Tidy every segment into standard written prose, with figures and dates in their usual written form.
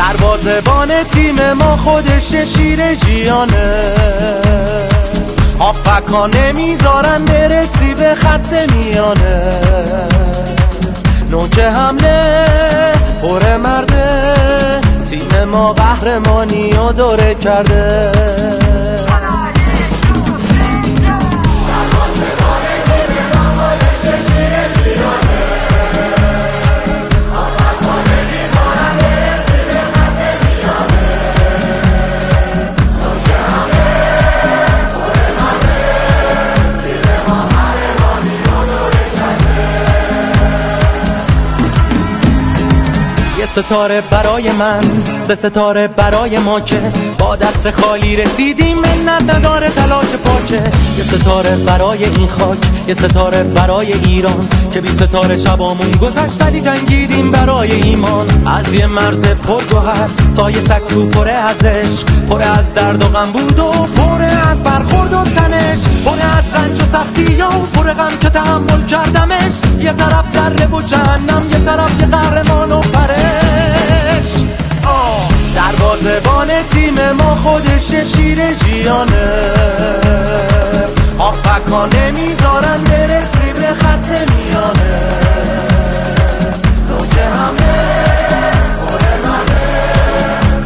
دروازه‌بان تیم ما خودش شیر ژیانه، هافبک‌ها نمیذارن برسی به خط میانه، نوک حمله پر مرده، تیم ما قهرمانی رو دوره کرده. ستاره برای من، سه ستاره برای ما که با دست خالی رسیدیم، منت نداره تلاش پاکه. یه ستاره برای این خاک، یه ستاره برای ایران که بی ستاره شبامون گذشت ولی جنگیدیم برای ایمان. از یه مرز پرگوهر تا یه سکو پره از عشق، پره از درد و غم بود و پره از برخورد و تنش، پره از رنج و سختی و پره غم که تحمل کردمش. یه طرف دره و جهنم، یه طرف یه قهرمان و پره. دروازه‌بان تیم ما خودش شیر ژیانه، هافبک‌ها نمیذارن برسی به خط میانه، نوک حمله پر مرده،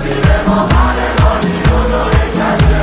تیم ما قهرمانی رو دوره کرده.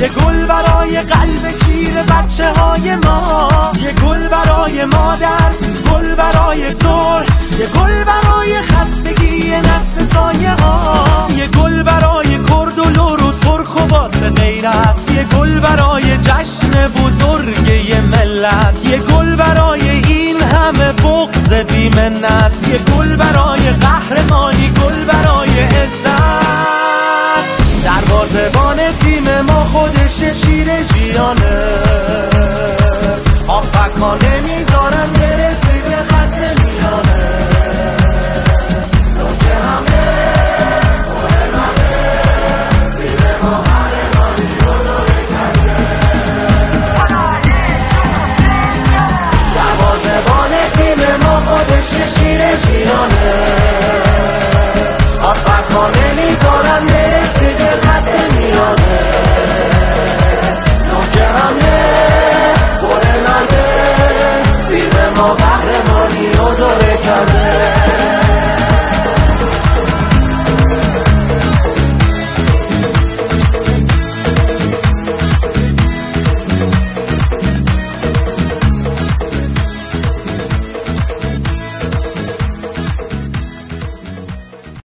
یه گل برای قلب شیر بچه های ما، یه گل برای مادر، گل برای سر، یه گل برای خستگی نسل سایه ها، یه گل برای کرد و لور و ترک و واسه غیرت، یه گل برای جشن بزرگ یه ملت، یه گل برای این همه بغض بی منت، یه گل برای قهرمانی، گل برای عزت. دروازه‌بان تیم ما خودش شیر ژیانه.